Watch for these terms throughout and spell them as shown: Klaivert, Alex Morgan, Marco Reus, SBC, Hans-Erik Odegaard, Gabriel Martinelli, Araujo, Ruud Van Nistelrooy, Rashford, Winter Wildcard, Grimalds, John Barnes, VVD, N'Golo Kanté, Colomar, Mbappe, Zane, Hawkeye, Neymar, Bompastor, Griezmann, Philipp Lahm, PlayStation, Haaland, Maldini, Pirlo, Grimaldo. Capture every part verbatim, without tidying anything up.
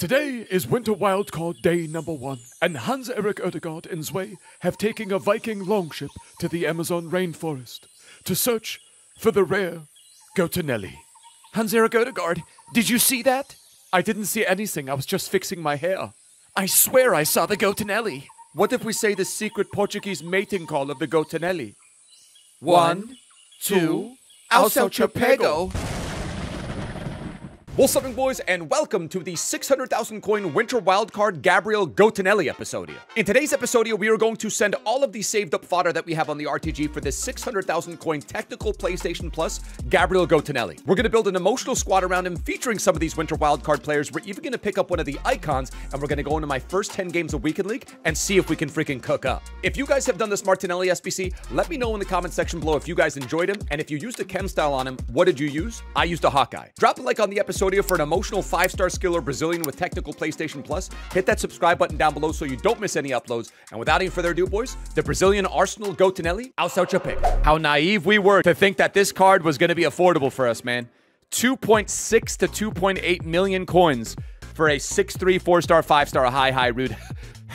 Today is Winter Wildcard day number one, and Hans-Erik Odegaard and Zwei have taken a Viking longship to the Amazon rainforest to search for the rare Gotinelli. Hans-Erik Odegaard, did you see that? I didn't see anything, I was just fixing my hair. I swear I saw the Gotinelli. What if we say the secret Portuguese mating call of the Gotinelli? One, one two, alço chapego. What's up, boys, and welcome to the six hundred thousand coin Winter Wildcard Gabriel Gotinelli episodio. In today's episodio, we are going to send all of the saved up fodder that we have on the R T G for this six hundred thousand coin technical PlayStation Plus Gabriel Gotinelli. We're going to build an emotional squad around him featuring some of these Winter Wildcard players. We're even going to pick up one of the icons, and we're going to go into my first ten games of Weekend League and see if we can freaking cook up. If you guys have done this Martinelli S B C, let me know in the comment section below if you guys enjoyed him, and if you used a chem style on him, what did you use? I used a Hawkeye. Drop a like on the episode for an emotional five-star skiller Brazilian with technical PlayStation Plus. Hit that subscribe button down below so you don't miss any uploads. And without any further ado, boys, the Brazilian Arsenal Gotinelli, alço chapéu. How naive we were to think that this card was going to be affordable for us, man. two point six to two point eight million coins for a six three, four-star, five-star, high, high, Ruud.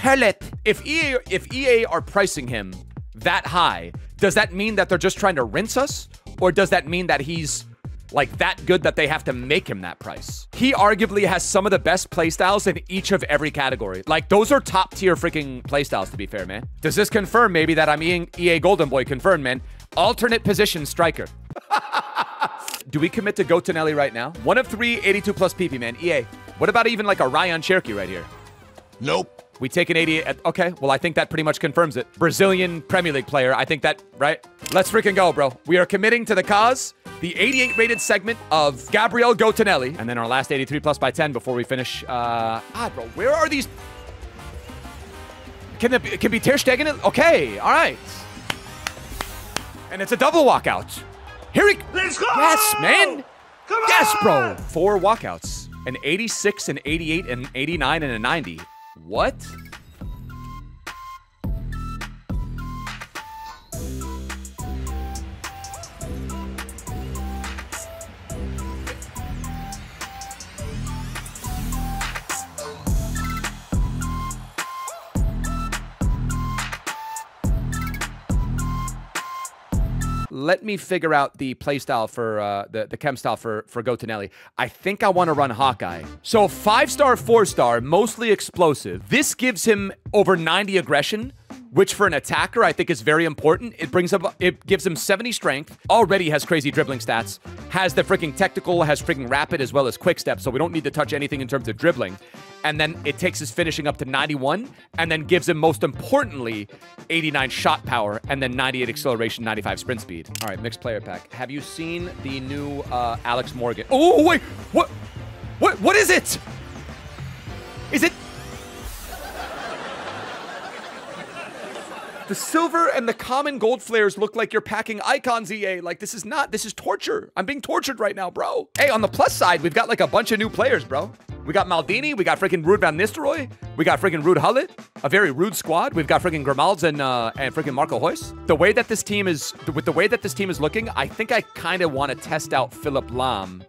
Gullit. If E A, if E A are pricing him that high, does that mean that they're just trying to rinse us? Or does that mean that he's like that good that they have to make him that price? He arguably has some of the best playstyles in each of every category. Like, those are top tier freaking playstyles, to be fair, man. Does this confirm maybe that I'm E A Golden Boy confirmed, man? Alternate position striker. Do we commit to Gotinelli right now? One of three, eighty-two plus P P, man. E A, what about even like a Ryan Cherokee right here? Nope. We take an eighty at, okay, well, I think that pretty much confirms it. Brazilian Premier League player, I think that, right? Let's freaking go, bro. We are committing to the cause, the eighty-eight rated segment of Gabriel Gotinelli. And then our last eighty-three plus by ten before we finish. Uh, God, bro, where are these? Can it be, can be Ter Stegen? Okay, all right. And it's a double walkout. Here he, let's go! Yes, man. Come on! Yes, bro. Four walkouts, an eighty-six, an eighty-eight, an eighty-nine, and a ninety. What? Let me figure out the play style for uh, the, the chem style for, for Gotinelli. I think I want to run Hawkeye. So five-star, four-star, mostly explosive. This gives him over ninety aggression, which for an attacker, I think is very important. It brings up, it gives him seventy strength, already has crazy dribbling stats, has the freaking technical, has freaking rapid as well as quick step. So we don't need to touch anything in terms of dribbling. And then it takes his finishing up to ninety-one, and then gives him, most importantly, eighty-nine shot power, and then ninety-eight acceleration, ninety-five sprint speed. All right, mixed player pack. Have you seen the new uh, Alex Morgan? Oh, wait, what? What? What is it? Is it? The silver and the common gold flares look like you're packing icons, E A. Like, this is not, this is torture. I'm being tortured right now, bro. Hey, on the plus side, we've got like a bunch of new players, bro. We got Maldini, we got freaking Ruud Van Nistelrooy, we got freaking Ruud Gullit, a very rude squad. We've got freaking Grimalds and uh, and freaking Marco Hoyce. The way that this team is, with the way that this team is looking, I think I kind of want to test out Philipp Lahm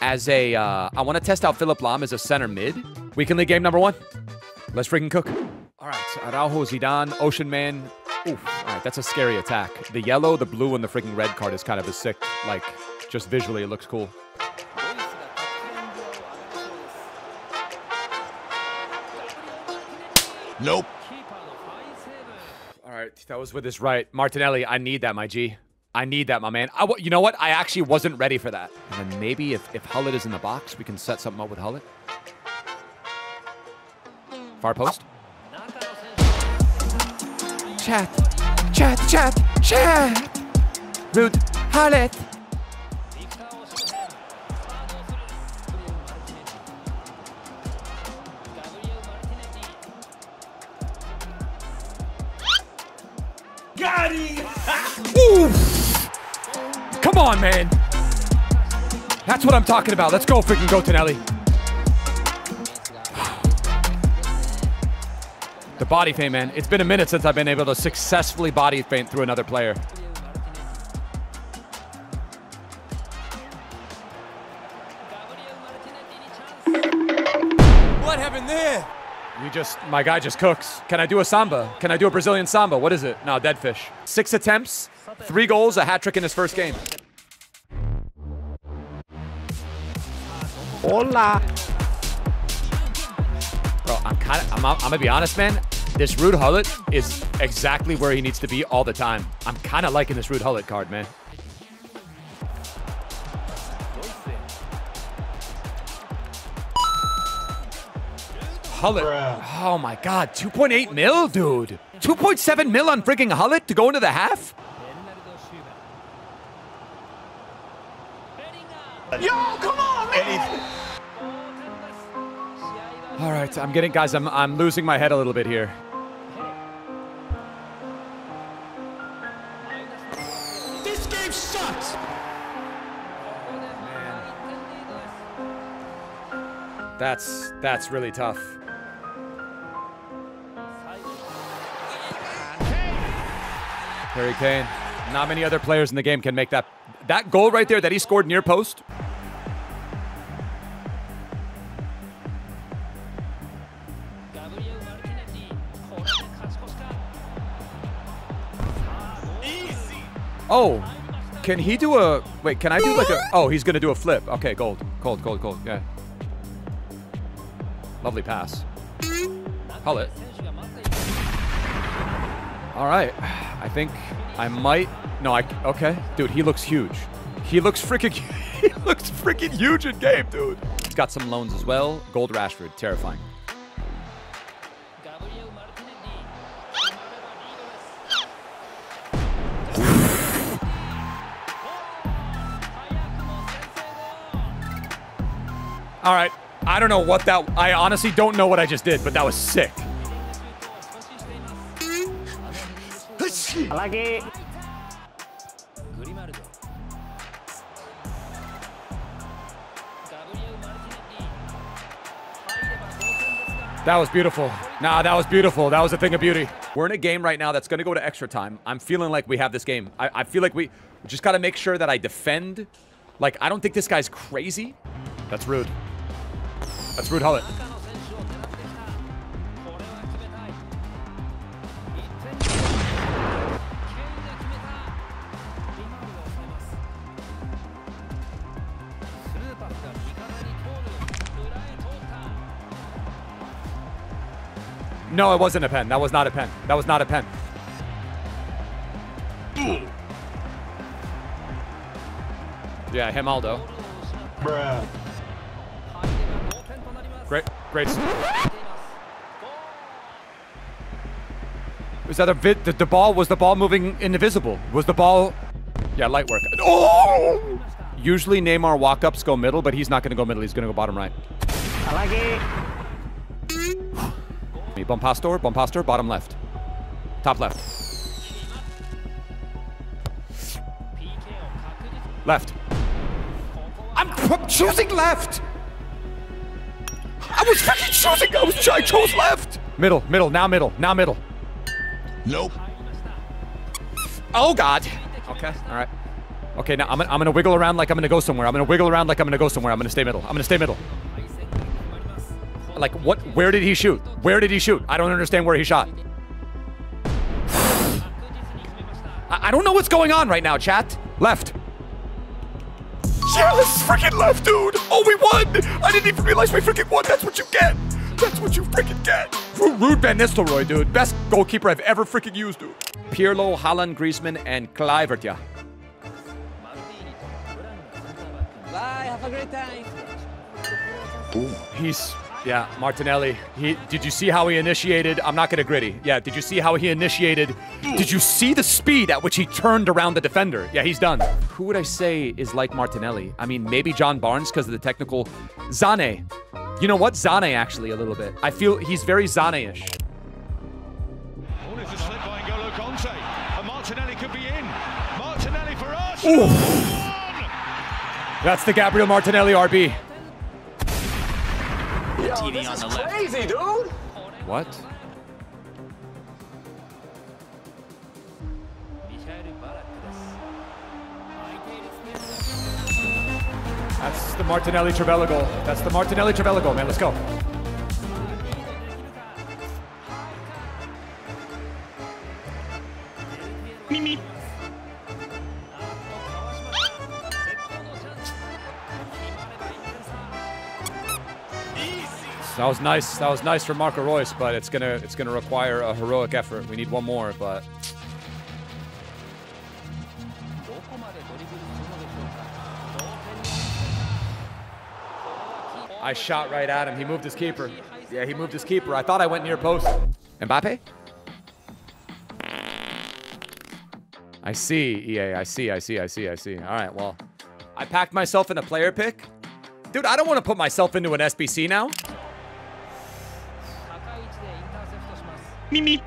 as a, uh, I want to test out Philipp Lahm as a center mid. Weekend League game number one. Let's freaking cook. All right, Araujo, Zidane, Ocean Man. Oof, all right, that's a scary attack. The yellow, the blue, and the freaking red card is kind of a sick, like, just visually it looks cool. Nope. All right, that was with his right. Martinelli, I need that, my G. I need that, my man. I w you know what? I actually wasn't ready for that. And then maybe if, if Gullit is in the box, we can set something up with Gullit. Far post. Chat, chat, chat, chat. Ruud Gullit. Got it. Come on, man. That's what I'm talking about. Let's go, freaking Gotinelli. The body feint, man. It's been a minute since I've been able to successfully body feint through another player. What happened there? We just, my guy just cooks. Can I do a samba? Can I do a Brazilian samba? What is it? No, dead fish. Six attempts, three goals, a hat trick in his first game. Hola. Bro, I'm kind of, I'm, I'm gonna be honest, man. This Ruud Gullit is exactly where he needs to be all the time. I'm kind of liking this Ruud Gullit card, man. Gullit. Oh my God, two point eight mil, dude. two point seven mil on freaking Gullit to go into the half? Yo, come on, man! All right, I'm getting, guys, I'm, I'm losing my head a little bit here. This game sucks! Man. That's, that's really tough. Harry Kane. Not many other players in the game can make that. That goal right there that he scored near post. Oh, can he do a... Wait, can I do like a... Oh, he's going to do a flip. Okay, gold. Gold, gold, gold. Yeah. Lovely pass. Gullit. All right. I think I might... No, I... Okay. Dude, he looks huge. He looks freaking... He looks freaking huge in game, dude. He's got some loans as well. Gold Rashford. Terrifying. All right, I don't know what that, I honestly don't know what I just did, but that was sick. I like it. That was beautiful. Nah, that was beautiful. That was a thing of beauty. We're in a game right now that's gonna go to extra time. I'm feeling like we have this game. I, I feel like we just gotta make sure that I defend. Like, I don't think this guy's crazy. That's rude. That's Ruud Gullit. No, it wasn't a pen. That was not a pen. That was not a pen. Yeah, Grimaldo. Bruh. Great, great. Was that a bit? The, the ball, was the ball moving invisible? Was the ball? Yeah, light work. Oh! Usually Neymar walk-ups go middle, but he's not gonna go middle. He's gonna go bottom right. I like it. Bompastor, Bompastor, bottom left. Top left. Left. I'm, I'm choosing left. I was freaking choosing, I, was, I chose left. Middle, middle, now middle, now middle. Nope. Oh God. Okay, all right. Okay, now I'm gonna, I'm gonna wiggle around like I'm gonna go somewhere. I'm gonna wiggle around like I'm gonna go somewhere. I'm gonna stay middle, I'm gonna stay middle. Like what, where did he shoot? Where did he shoot? I don't understand where he shot. I, I don't know what's going on right now, chat. Left. Yeah, let's freaking left, dude. Oh, we won. I didn't even realize we freaking won. That's what you get. That's what you freaking get. Ruud Van Nistelrooy, dude. Best goalkeeper I've ever freaking used, dude. Pirlo, Haaland, Griezmann, and Klaivert, yeah. Bye, have a great time. Ooh. He's, yeah, Martinelli. He, did you see how he initiated? I'm not gonna gritty. Yeah, did you see how he initiated? Did you see the speed at which he turned around the defender? Yeah, he's done. Who would I say is like Martinelli? I mean, maybe John Barnes because of the technical. Zane. You know what? Zane, actually, a little bit. I feel he's very Zane-ish. Oh, it's a slip by N'Golo Kanté. And Martinelli could be in. Martinelli for us. Ooh. That's the Gabriel Martinelli R B. Yo, T V this on is the crazy, left. Dude! What? That's the Martinelli-Trevella goal. That's the Martinelli-Trevella goal, man. Let's go. that was nice. That was nice for Marco Reus, but it's gonna it's gonna require a heroic effort. We need one more, but. I shot right at him. He moved his keeper. Yeah, he moved his keeper. I thought I went near post. Mbappe? I see, E A. I see, I see, I see, I see. All right, well, I packed myself in a player pick. Dude, I don't want to put myself into an S B C now. Mimi.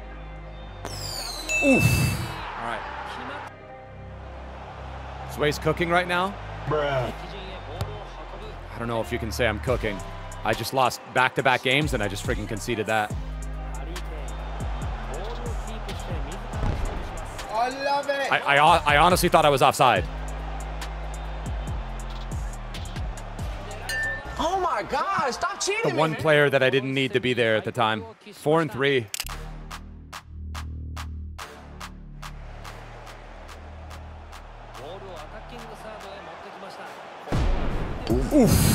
Oof. All right. Zwei's cooking right now. Bruh. I don't know if you can say I'm cooking. I just lost back-to-back games, and I just freaking conceded that. I love it! I, I, I honestly thought I was offside. Oh my God, stop cheating! The one me, player that I didn't need to be there at the time. Four and three. Oof.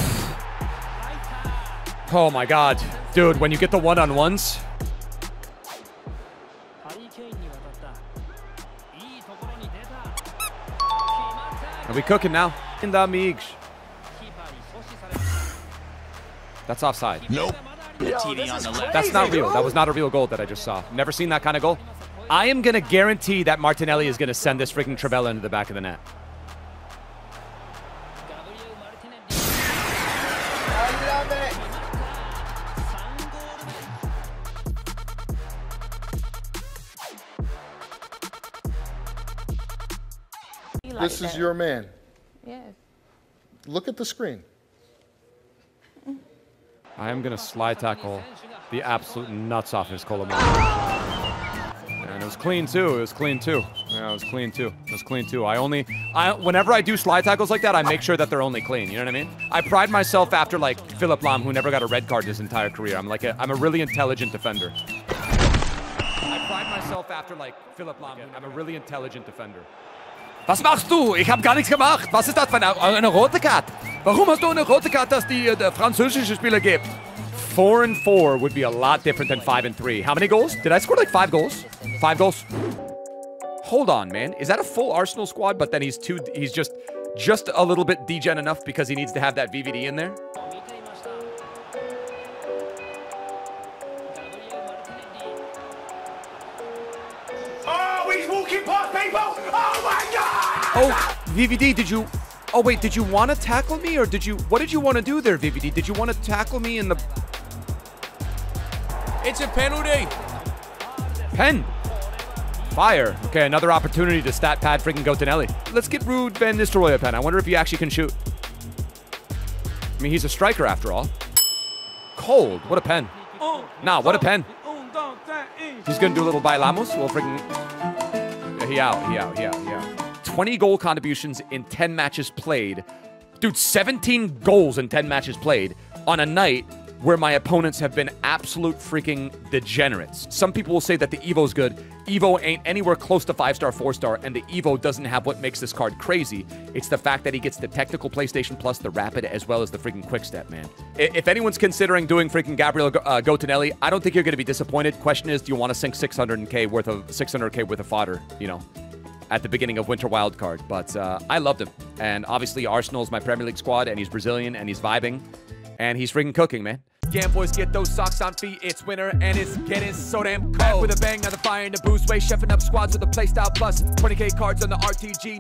Oh my God. Dude, when you get the one-on-ones. Are we cooking now? In the Migs. That's offside. Nope. Yo, that's not real. That was not a real goal that I just saw. Never seen that kind of goal. I am going to guarantee that Martinelli is going to send this freaking Trebella into the back of the net. Like this that. Is your man. Yes. Look at the screen. I am going to slide tackle the absolute nuts off his Colomar. And it was clean too. It was clean too. Yeah, it was clean too. It was clean too. I only, I whenever I do slide tackles like that, I make sure that they're only clean. You know what I mean? I pride myself after like Philipp Lahm, who never got a red card his entire career. I'm like, a, I'm a really intelligent defender. I pride myself after like Philipp Lahm. I'm a really intelligent defender. Was machst du? Ich habe gar nichts gemacht. Was ist das für eine, eine rote Karte? Warum hast du eine rote Karte, dass die der französische Spieler gibt? Four and four would be a lot different than five and three. How many goals? Did I score like five goals? Five goals. Hold on, man. Is that a full Arsenal squad? But then he's too. He's just, just a little bit degen enough because he needs to have that V V D in there. Oh, he's walking past people! Oh my God! Oh, V V D, did you... Oh, wait, did you want to tackle me, or did you... What did you want to do there, V V D? Did you want to tackle me in the... It's a penalty. Pen. Fire. Okay, another opportunity to stat pad freaking Gotinelli. Let's get Ruud Van Nistelrooy a pen. I wonder if he actually can shoot. I mean, he's a striker after all. Cold. What a pen. Nah, what a pen. He's going to do a little bailamos. We'll freaking... Yeah, he out, he out, he out, he out. twenty goal contributions in ten matches played. Dude, seventeen goals in ten matches played on a night where my opponents have been absolute freaking degenerates. Some people will say that the Evo's good. Evo ain't anywhere close to five-star, four-star, and the Evo doesn't have what makes this card crazy. It's the fact that he gets the technical PlayStation Plus, the Rapid, as well as the freaking Quick Step, man. If anyone's considering doing freaking Gabriel uh, Martinelli, I don't think you're going to be disappointed. Question is, do you want to sink six hundred K worth of six hundred K worth of fodder, you know? At the beginning of Winter Wildcard, but uh, I loved him. And obviously Arsenal's my Premier League squad, and he's Brazilian, and he's vibing, and he's freaking cooking, man. Yeah, boys, get those socks on feet. It's winter, and it's getting so damn cold. Back with a bang, now the fire in the boost way, chefing up squads with a playstyle plus. twenty K cards on the R T G.